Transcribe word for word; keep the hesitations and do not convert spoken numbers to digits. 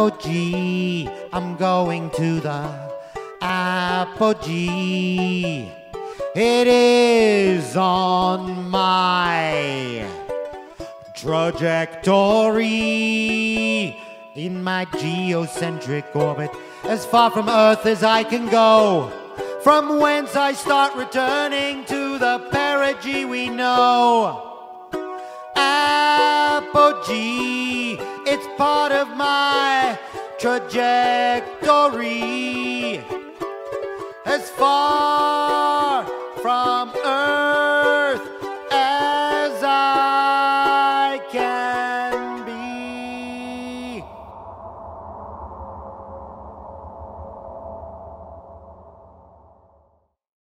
Apogee, I'm going to the Apogee. It is on my trajectory, in my geocentric orbit, as far from Earth as I can go, from whence I start returning to the perigee we know. Apogee, it's part of my trajectory, as far from Earth